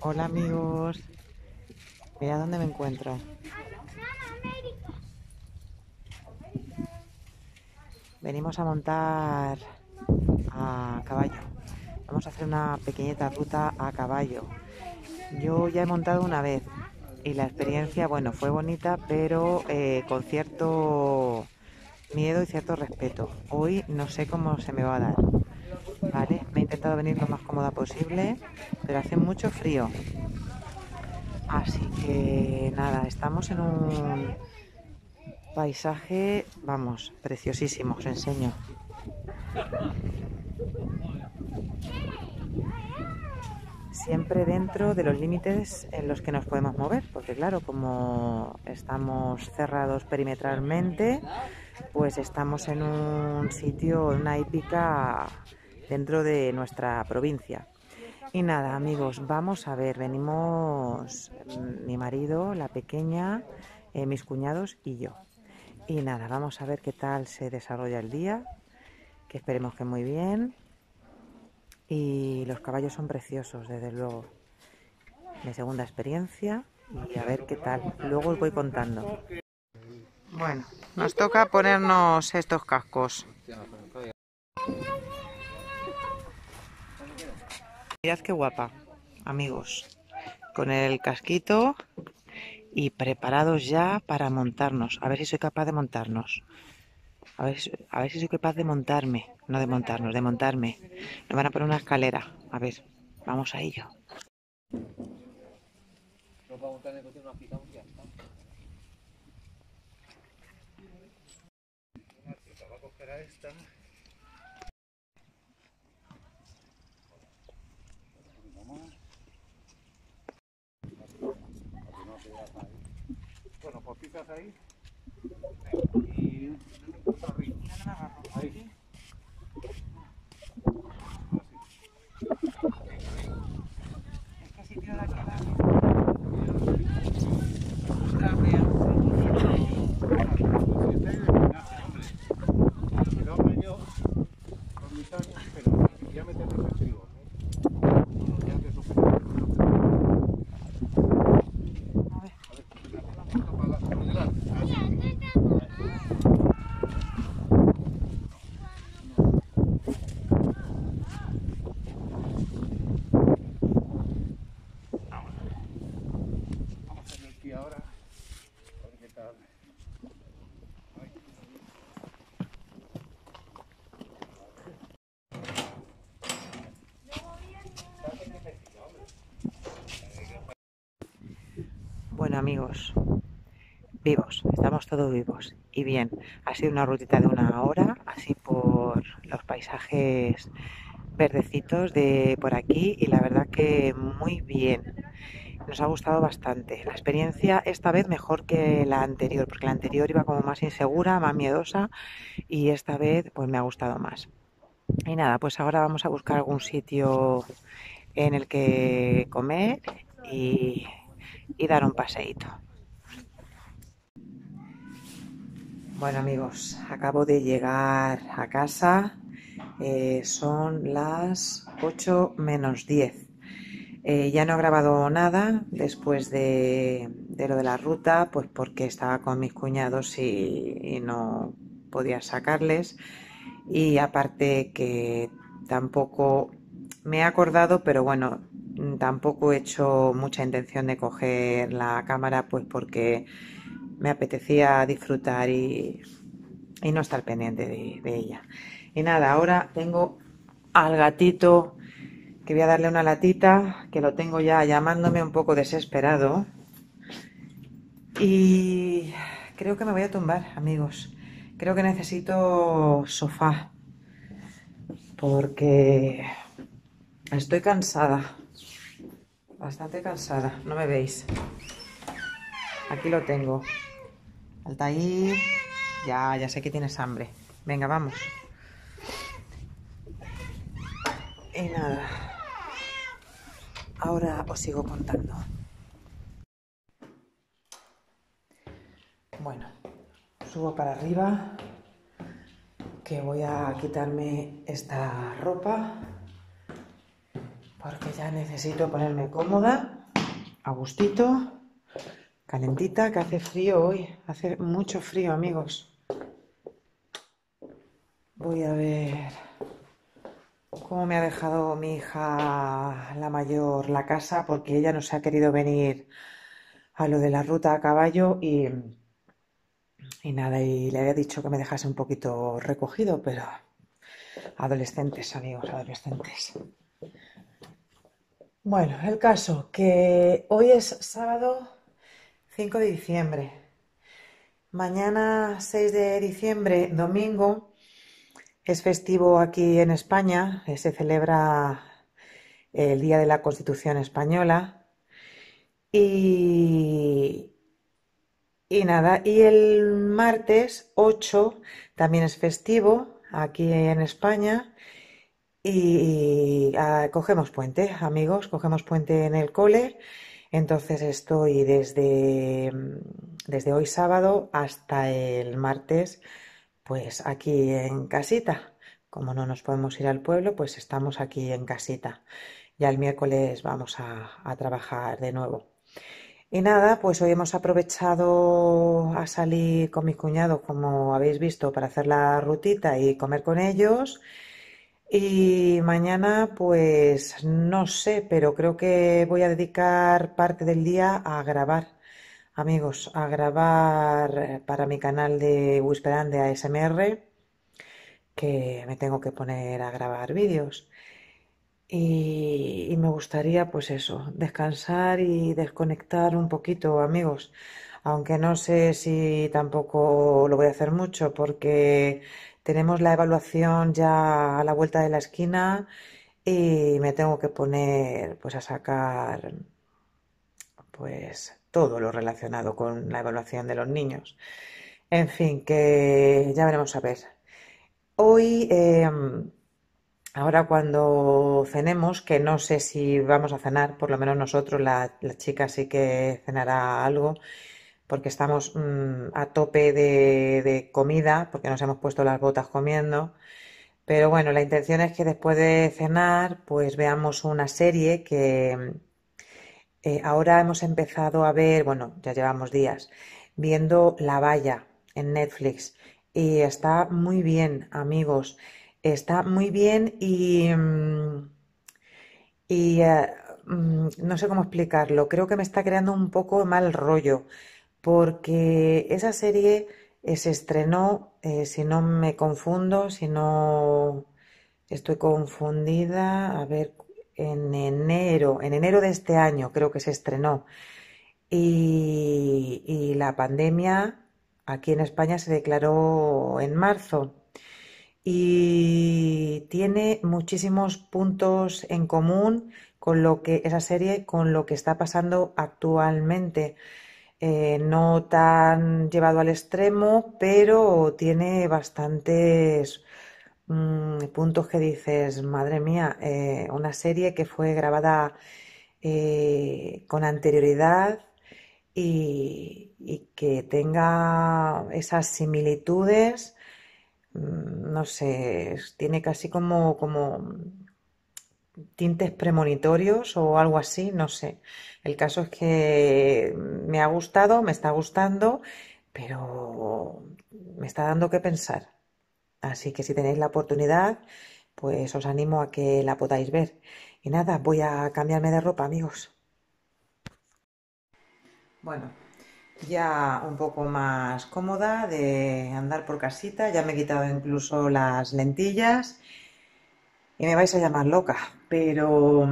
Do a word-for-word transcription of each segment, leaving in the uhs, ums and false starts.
Hola amigos, mirad dónde me encuentro. Venimos a montar a caballo. Vamos a hacer una pequeñita ruta a caballo. Yo ya he montado una vez y la experiencia, bueno, fue bonita, pero eh, con cierto miedo y cierto respeto. Hoy no sé cómo se me va a dar, ¿vale? Me he intentado venir lo más cómoda posible, pero hace mucho frío. Así que nada, estamos en un paisaje, vamos, preciosísimo, os enseño. Siempre dentro de los límites en los que nos podemos mover, porque claro, como estamos cerrados perimetralmente, pues estamos en un sitio, en una hípica dentro de nuestra provincia. Y nada, amigos, vamos a ver, venimos mi marido, la pequeña, eh, mis cuñados y yo. Y nada, vamos a ver qué tal se desarrolla el día, que esperemos que muy bien. Y los caballos son preciosos, desde luego. Mi segunda experiencia y a ver qué tal. Luego os voy contando. Bueno, nos toca ponernos estos cascos. Mirad qué guapa, amigos. Con el casquito y preparados ya para montarnos. A ver si soy capaz de montarnos. A ver, a ver si soy capaz de montarme. No de montarnos, de montarme. Nos van a poner una escalera. A ver, vamos a ello. Bueno, pues pisas ahí. Y... ahí. Es que si tiro la cara... Está fea. Pero hombre, yo con mis años, pero ya me tengo que escribir. Bueno amigos, vivos, estamos todos vivos y bien. Ha sido una rutita de una hora, así por los paisajes verdecitos de por aquí y la verdad que muy bien. Nos ha gustado bastante. La experiencia esta vez mejor que la anterior, porque la anterior iba como más insegura, más miedosa y esta vez pues me ha gustado más. Y nada, pues ahora vamos a buscar algún sitio en el que comer y... y dar un paseíto. Bueno amigos, acabo de llegar a casa, eh, son las ocho menos diez. Eh, ya no he grabado nada después de, de lo de la ruta, pues porque estaba con mis cuñados y, y no podía sacarles. Y aparte que tampoco me he acordado, pero bueno, tampoco he hecho mucha intención de coger la cámara, pues porque me apetecía disfrutar y, y no estar pendiente de, de ella. Y nada, ahora tengo al gatito, que voy a darle una latita, que lo tengo ya llamándome un poco desesperado. Y creo que me voy a tumbar, amigos. Creo que necesito sofá, porque estoy cansada. Bastante cansada, no me veis. Aquí lo tengo. Altair, ya, ya sé que tienes hambre. Venga, vamos. Y nada. Ahora os sigo contando. Bueno, subo para arriba, que voy a quitarme esta ropa. porque ya necesito ponerme cómoda, a gustito, calentita, que hace frío hoy, hace mucho frío, amigos. Voy a ver cómo me ha dejado mi hija, la mayor, la casa, porque ella no se ha querido venir a lo de la ruta a caballo y, y nada, y le había dicho que me dejase un poquito recogido, pero adolescentes, amigos, adolescentes. Bueno, el caso, que hoy es sábado cinco de diciembre, mañana seis de diciembre, domingo, es festivo aquí en España, se celebra el Día de la Constitución Española y, y nada, y el martes ocho también es festivo aquí en España y, y a, cogemos puente, amigos, cogemos puente en el cole. Entonces estoy desde, desde hoy sábado hasta el martes pues aquí en casita. Como no nos podemos ir al pueblo, pues estamos aquí en casita. Ya el miércoles vamos a, a trabajar de nuevo. Y nada, pues hoy hemos aprovechado a salir con mi cuñado, como habéis visto, para hacer la rutita y comer con ellos. Y mañana, pues no sé, pero creo que voy a dedicar parte del día a grabar. Amigos, a grabar para mi canal de WhisperANN de A S M R, que me tengo que poner a grabar vídeos. Y, y me gustaría, pues eso, descansar y desconectar un poquito, amigos. Aunque no sé si tampoco lo voy a hacer mucho, porque tenemos la evaluación ya a la vuelta de la esquina y me tengo que poner, pues, a sacar, pues, todo lo relacionado con la evaluación de los niños. En fin, que ya veremos a ver. Hoy, eh, ahora cuando cenemos, que no sé si vamos a cenar, por lo menos nosotros, la, la chica sí que cenará algo, porque estamos mmm, a tope de, de comida, porque nos hemos puesto las botas comiendo. Pero bueno, la intención es que después de cenar, pues veamos una serie que... Eh, ahora hemos empezado a ver, bueno, ya llevamos días, viendo La Valla en Netflix y está muy bien, amigos, está muy bien y, y eh, no sé cómo explicarlo, creo que me está creando un poco mal rollo porque esa serie eh, se estrenó, eh, si no me confundo, si no estoy confundida, a ver... En enero, en enero de este año creo que se estrenó y, y la pandemia aquí en España se declaró en marzo y tiene muchísimos puntos en común con lo que esa serie, con lo que está pasando actualmente, eh, no tan llevado al extremo, pero tiene bastantes puntos que dices, madre mía, eh, una serie que fue grabada eh, con anterioridad y, y que tenga esas similitudes, no sé, tiene casi como, como tintes premonitorios o algo así, no sé. El caso es que me ha gustado, me está gustando, pero me está dando que pensar. Así que si tenéis la oportunidad, pues os animo a que la podáis ver. Y nada, voy a cambiarme de ropa, amigos. Bueno, ya un poco más cómoda de andar por casita. Ya me he quitado incluso las lentillas. Y me vais a llamar loca, pero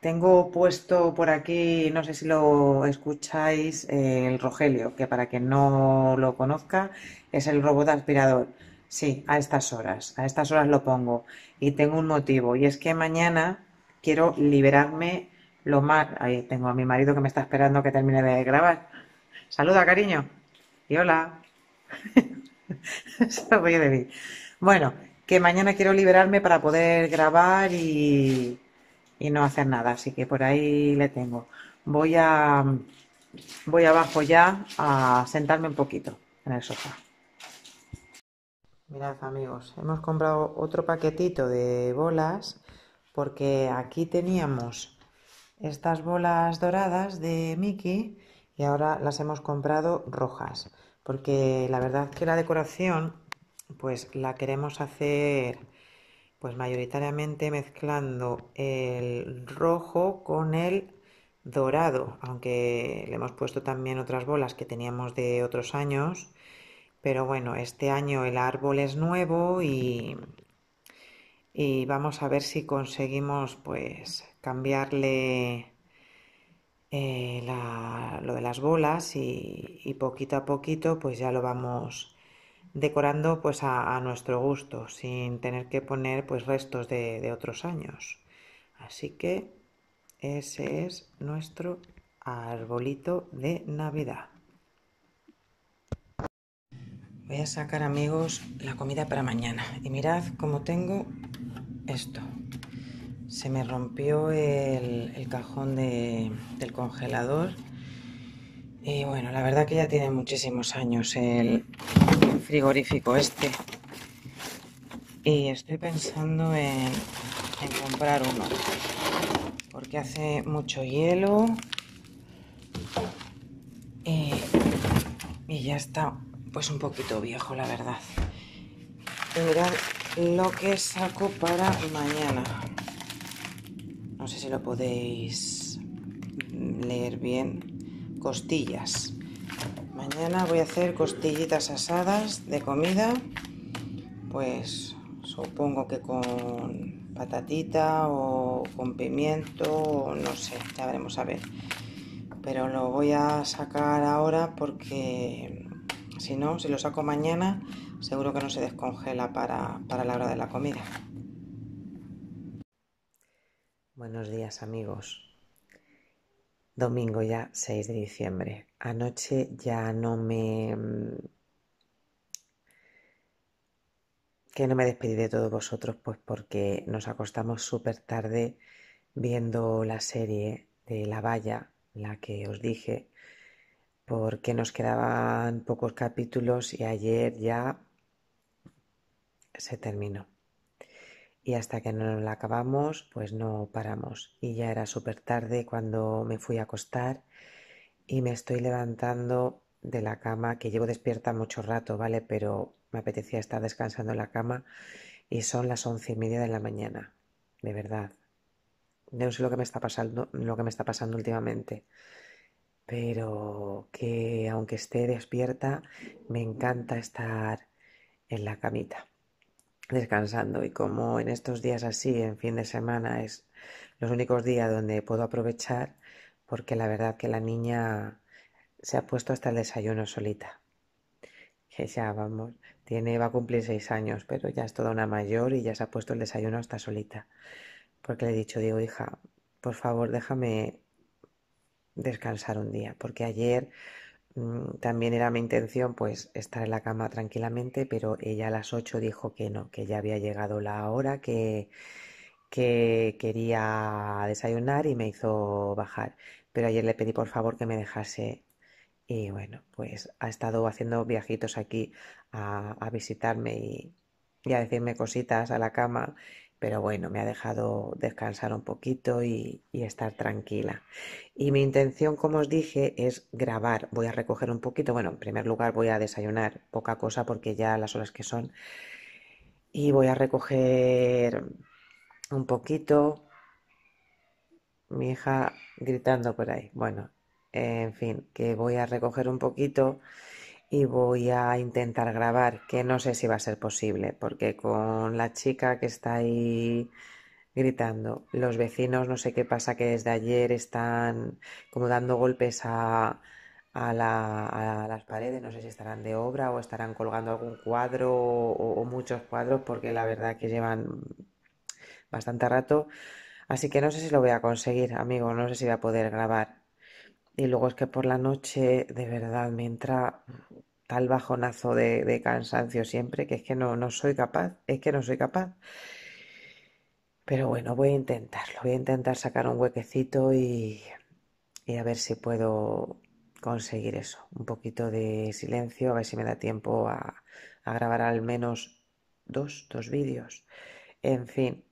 tengo puesto por aquí, no sé si lo escucháis, el Rogelio, que para quien no lo conozca, es el robot aspirador. Sí, a estas horas, a estas horas lo pongo y tengo un motivo y es que mañana quiero liberarme lo más... Ahí tengo a mi marido que me está esperando que termine de grabar. Saluda, cariño. Y hola. Se lo voy a decir. Bueno, que mañana quiero liberarme para poder grabar y, y no hacer nada, así que por ahí le tengo. Voy a... voy abajo ya a sentarme un poquito en el sofá. Mirad, amigos, hemos comprado otro paquetito de bolas porque aquí teníamos estas bolas doradas de Miki y ahora las hemos comprado rojas, porque la verdad que la decoración pues la queremos hacer pues mayoritariamente mezclando el rojo con el dorado, aunque le hemos puesto también otras bolas que teníamos de otros años, pero bueno, este año el árbol es nuevo y, y vamos a ver si conseguimos pues cambiarle eh, la, lo de las bolas y, y poquito a poquito pues ya lo vamos decorando pues a, a nuestro gusto, sin tener que poner pues restos de, de otros años. Así que ese es nuestro arbolito de Navidad. Voy a sacar, amigos, la comida para mañana. Y mirad cómo tengo esto. Se me rompió el, el cajón de, del congelador. Y bueno, la verdad que ya tiene muchísimos años el frigorífico este. Y estoy pensando en, en comprar uno, porque hace mucho hielo y, y ya está pues un poquito viejo, la verdad. Y mirad lo que saco para mañana. No sé si lo podéis leer bien. Costillas. Mañana voy a hacer costillitas asadas de comida, pues supongo que con patatita o con pimiento, no sé, ya veremos a ver, pero lo voy a sacar ahora porque si no, si lo saco mañana seguro que no se descongela para, para la hora de la comida. Buenos días, amigos. Domingo ya seis de diciembre. Anoche ya no me... que no me despedí de todos vosotros, pues porque nos acostamos súper tarde viendo la serie de La Valla, la que os dije, porque nos quedaban pocos capítulos y ayer ya se terminó. Y hasta que no la acabamos, pues no paramos. Y ya era súper tarde cuando me fui a acostar y me estoy levantando de la cama, que llevo despierta mucho rato, ¿vale? Pero me apetecía estar descansando en la cama y son las once y media de la mañana. De verdad. No sé lo que me está pasando, lo que me está pasando últimamente. Pero que aunque esté despierta, me encanta estar en la camita, descansando. Y como en estos días así, en fin de semana, es los únicos días donde puedo aprovechar, porque la verdad que la niña se ha puesto hasta el desayuno solita. Que ya vamos, tiene, va a cumplir seis años, pero ya es toda una mayor y ya se ha puesto el desayuno hasta solita. Porque le he dicho, digo, hija, por favor déjame descansar un día. Porque ayer mmm, también era mi intención pues estar en la cama tranquilamente, pero ella a las ocho dijo que no, que ya había llegado la hora, que, que quería desayunar y me hizo bajar. Pero ayer le pedí por favor que me dejase. Y bueno, pues ha estado haciendo viajitos aquí a, a visitarme y, y a decirme cositas a la cama, pero bueno, me ha dejado descansar un poquito y, y estar tranquila. Y mi intención, como os dije, es grabar. Voy a recoger un poquito, bueno, en primer lugar voy a desayunar, poca cosa porque ya las horas que son, y voy a recoger un poquito. Mi hija gritando por ahí, bueno. En fin, que voy a recoger un poquito y voy a intentar grabar, que no sé si va a ser posible, porque con la chica que está ahí gritando, los vecinos no sé qué pasa, que desde ayer están como dando golpes a, a, la, a las paredes, no sé si estarán de obra o estarán colgando algún cuadro o, o muchos cuadros, porque la verdad que llevan bastante rato, así que no sé si lo voy a conseguir, amigo, no sé si voy a poder grabar. Y luego es que por la noche, de verdad, me entra tal bajonazo de, de cansancio siempre, que es que no, no soy capaz, es que no soy capaz. Pero bueno, voy a intentarlo, voy a intentar sacar un huequecito y, y a ver si puedo conseguir eso. Un poquito de silencio, a ver si me da tiempo a, a grabar al menos dos, dos vídeos. En fin,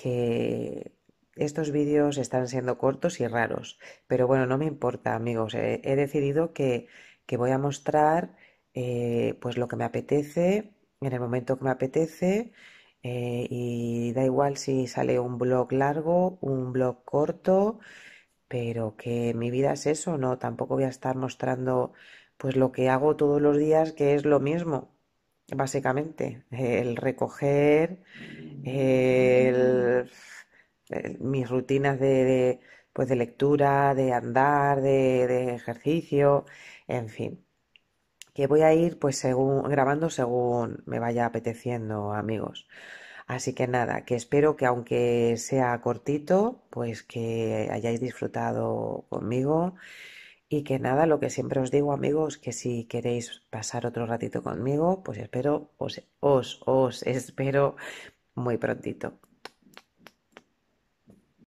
que estos vídeos están siendo cortos y raros, pero bueno, no me importa, amigos. He, he decidido que, que voy a mostrar eh, pues lo que me apetece, en el momento que me apetece, eh, y da igual si sale un vlog largo, un vlog corto, pero que mi vida es eso, ¿no? Tampoco voy a estar mostrando pues lo que hago todos los días, que es lo mismo, básicamente, el recoger, el, el, mis rutinas de, de, pues de lectura, de andar, de, de ejercicio, en fin, que voy a ir pues según, grabando según me vaya apeteciendo, amigos. Así que nada, que espero que aunque sea cortito, pues que hayáis disfrutado conmigo. Y que nada, lo que siempre os digo, amigos, que si queréis pasar otro ratito conmigo, pues espero, os, os, os espero muy prontito.